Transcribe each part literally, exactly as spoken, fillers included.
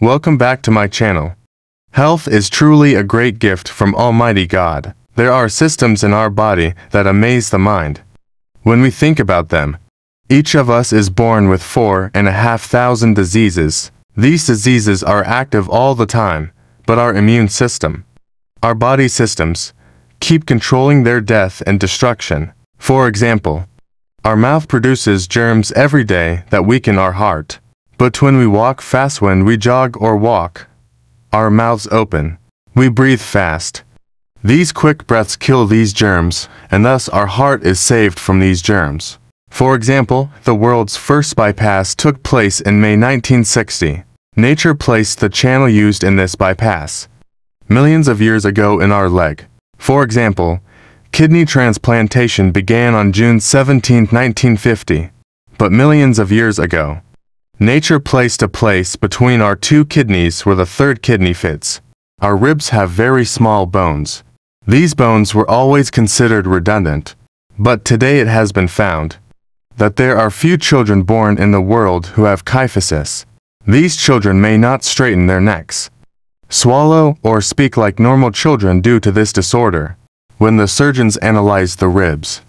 Welcome back to my channel. Health is truly a great gift from Almighty God. There are systems in our body that amaze the mind. When we think about them, each of us is born with four and a half thousand diseases. These diseases are active all the time, but our immune system, our body systems, keep controlling their death and destruction. For example, our mouth produces germs every day that weaken our heart. But when we walk fast, when we jog or walk, our mouths open. We breathe fast. These quick breaths kill these germs, and thus our heart is saved from these germs. For example, the world's first bypass took place in May nineteen sixty. Nature placed the channel used in this bypass millions of years ago in our leg. For example, kidney transplantation began on June seventeenth nineteen fifty. But millions of years ago, nature placed a place between our two kidneys where the third kidney fits. Our ribs have very small bones. These bones were always considered redundant. But today it has been found that there are few children born in the world who have kyphosis. These children may not straighten their necks, swallow, or speak like normal children due to this disorder. When the surgeons analyzed the ribs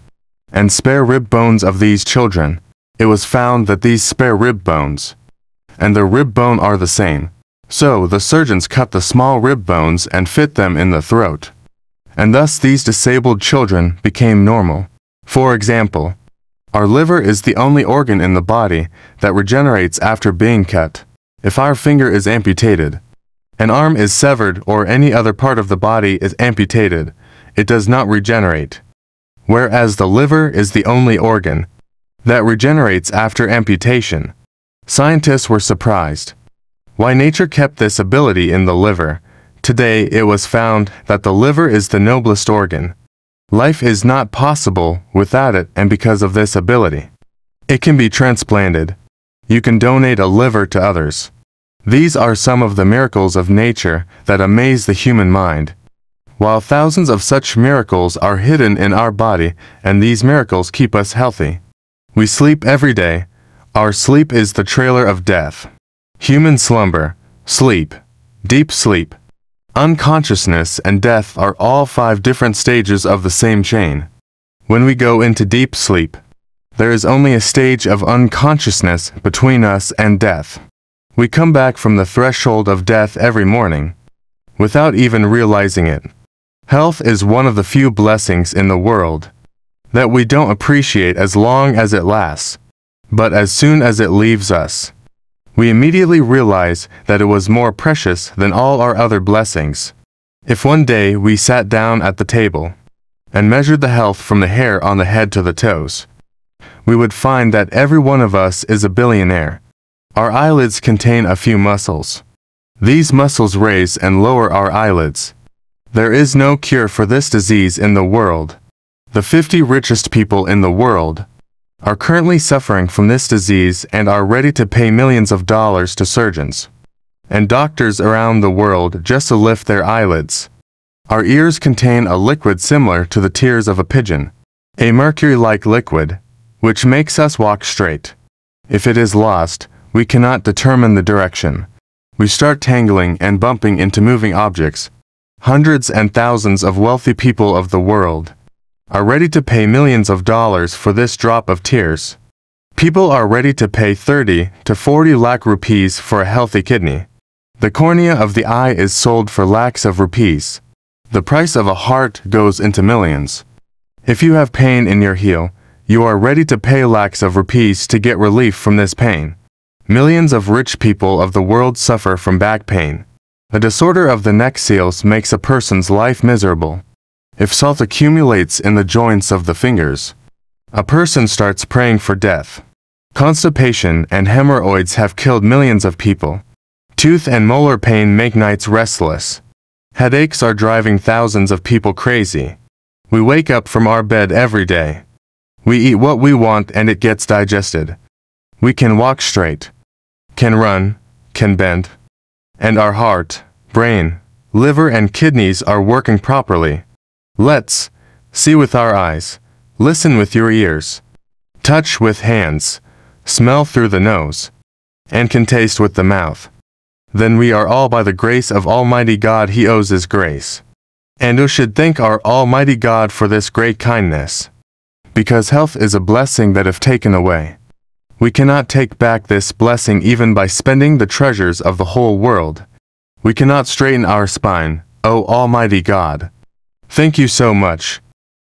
and spare rib bones of these children, it was found that these spare rib bones and the rib bone are the same. So the surgeons cut the small rib bones and fit them in the throat. And thus these disabled children became normal. For example, our liver is the only organ in the body that regenerates after being cut. If our finger is amputated, an arm is severed, or any other part of the body is amputated, it does not regenerate. Whereas the liver is the only organ that regenerates after amputation. Scientists were surprised why nature kept this ability in the liver. Today it was found that the liver is the noblest organ. Life is not possible without it, and because of this ability, it can be transplanted. You can donate a liver to others. These are some of the miracles of nature that amaze the human mind, while thousands of such miracles are hidden in our body, and these miracles keep us healthy. We sleep every day. Our sleep is the trailer of death. Human slumber, sleep, deep sleep, unconsciousness, and death are all five different stages of the same chain. When we go into deep sleep, there is only a stage of unconsciousness between us and death. We come back from the threshold of death every morning without even realizing it. Health is one of the few blessings in the world that we don't appreciate as long as it lasts. But as soon as it leaves us, we immediately realize that it was more precious than all our other blessings. If one day we sat down at the table and measured the health from the hair on the head to the toes, we would find that every one of us is a billionaire. Our eyelids contain a few muscles. These muscles raise and lower our eyelids. There is no cure for this disease in the world. The fifty richest people in the world are currently suffering from this disease and are ready to pay millions of dollars to surgeons and doctors around the world just to lift their eyelids. Our ears contain a liquid similar to the tears of a pigeon, a mercury-like liquid, which makes us walk straight. If it is lost, we cannot determine the direction. We start tangling and bumping into moving objects. Hundreds and thousands of wealthy people of the world are ready to pay millions of dollars for this drop of tears. People are ready to pay thirty to forty lakh rupees for a healthy kidney. The cornea of the eye is sold for lakhs of rupees. The price of a heart goes into millions. If you have pain in your heel, you are ready to pay lakhs of rupees to get relief from this pain. Millions of rich people of the world suffer from back pain. The disorder of the neck seals makes a person's life miserable. If salt accumulates in the joints of the fingers, a person starts praying for death. Constipation and hemorrhoids have killed millions of people. Tooth and molar pain make nights restless. Headaches are driving thousands of people crazy. We wake up from our bed every day. We eat what we want and it gets digested. We can walk straight, can run, can bend, and our heart, brain, liver, and kidneys are working properly. Let's see with our eyes, listen with your ears, touch with hands, smell through the nose, and can taste with the mouth. then we are all by the grace of Almighty God. He owes His grace. And who should thank our Almighty God for this great kindness, because health is a blessing that if taken away, we cannot take back this blessing even by spending the treasures of the whole world. We cannot straighten our spine, O Almighty God. Thank you so much.